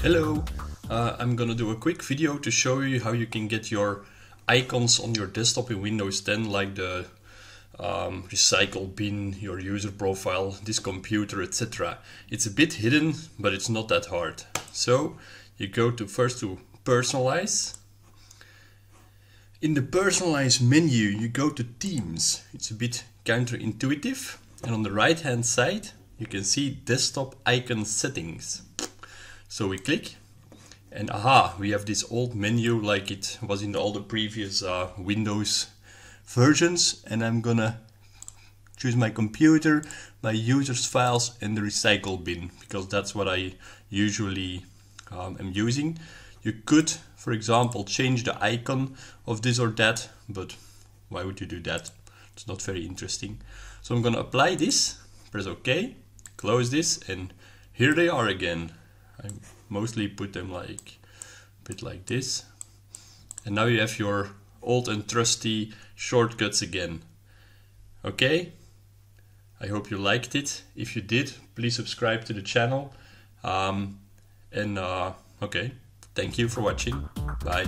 Hello, I'm gonna do a quick video to show you how you can get your icons on your desktop in Windows 10, like the recycle bin, your user profile, this computer, etc. It's a bit hidden, but it's not that hard. So you go to first to personalize. In the personalize menu, you go to themes. It's a bit counterintuitive, and on the right hand side you can see desktop icon settings. So we click and aha, we have this old menu like it was in all the previous Windows versions, and I'm gonna choose my computer, my users files and the recycle bin because that's what I usually am using. You could, for example, change the icon of this or that, but why would you do that? It's not very interesting. So I'm gonna apply this, press OK, close this, and here they are again. I mostly put them like a bit like this, and now you have your old and trusty shortcuts again. Okay, I hope you liked it. If you did, please subscribe to the channel, okay, thank you for watching. Bye.